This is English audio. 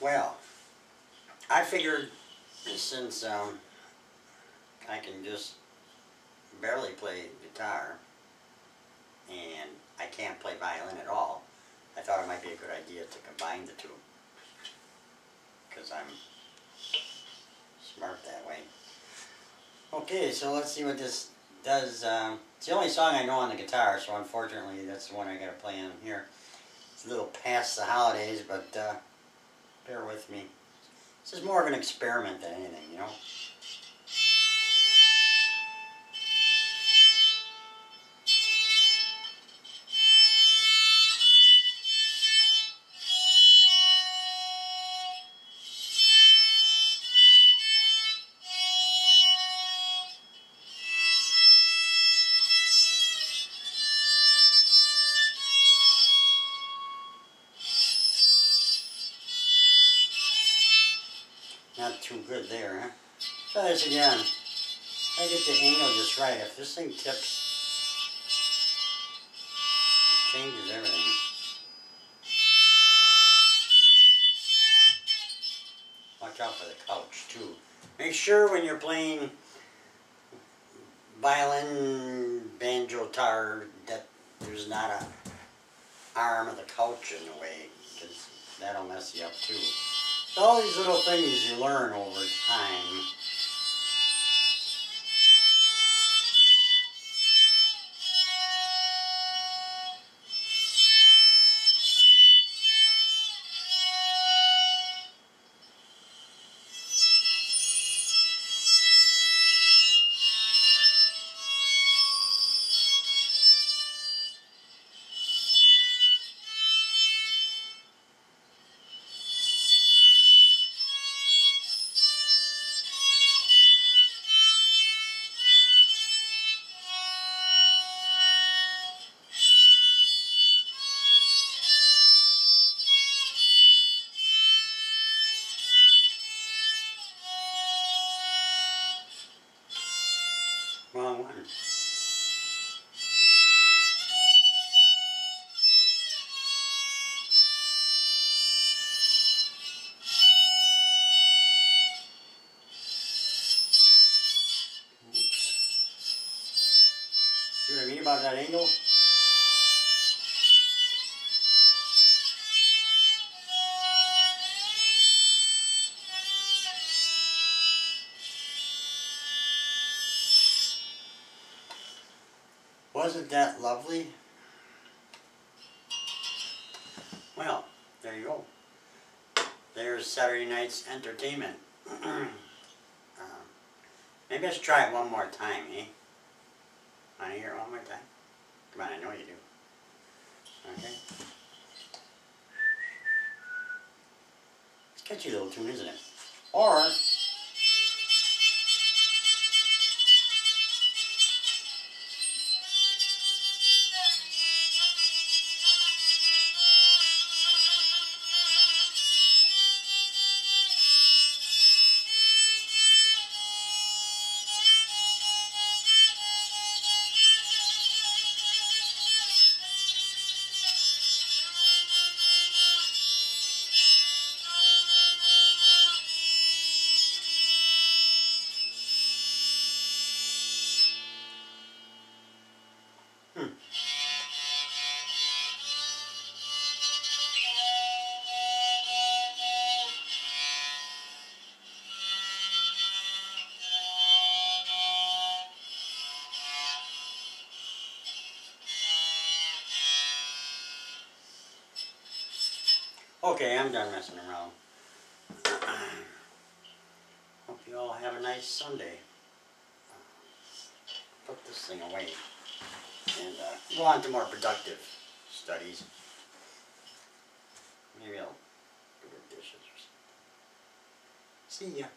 Well, I figured since I can just barely play guitar and I can't play violin at all, I thought it might be a good idea to combine the two, because I'm smart that way. Okay, so let's see what this does. It's the only song I know on the guitar, so unfortunately that's the one I gotta play on here. It's a little past the holidays, but bear with me. This is more of an experiment than anything, you know? Not too good there, huh? Try this again. I get the angle just right. If this thing tips, it changes everything. Watch out for the couch, too. Make sure when you're playing violin, banjo, guitar, that there's not an arm of the couch in the way, because that'll mess you up, too. All these little things you learn over time. Wrong one. Oops. See what I mean about that angle? Wasn't that lovely? Well, there you go. There's Saturday night's entertainment. Maybe I should try it one more time, eh? Want to hear it one more time? Come on, I know you do. Okay. It's a catchy little tune, isn't it? Or okay, I'm done messing around. Hope you all have a nice Sunday. Put this thing away and go on to more productive studies. Maybe I'll do the dishes or something. See ya.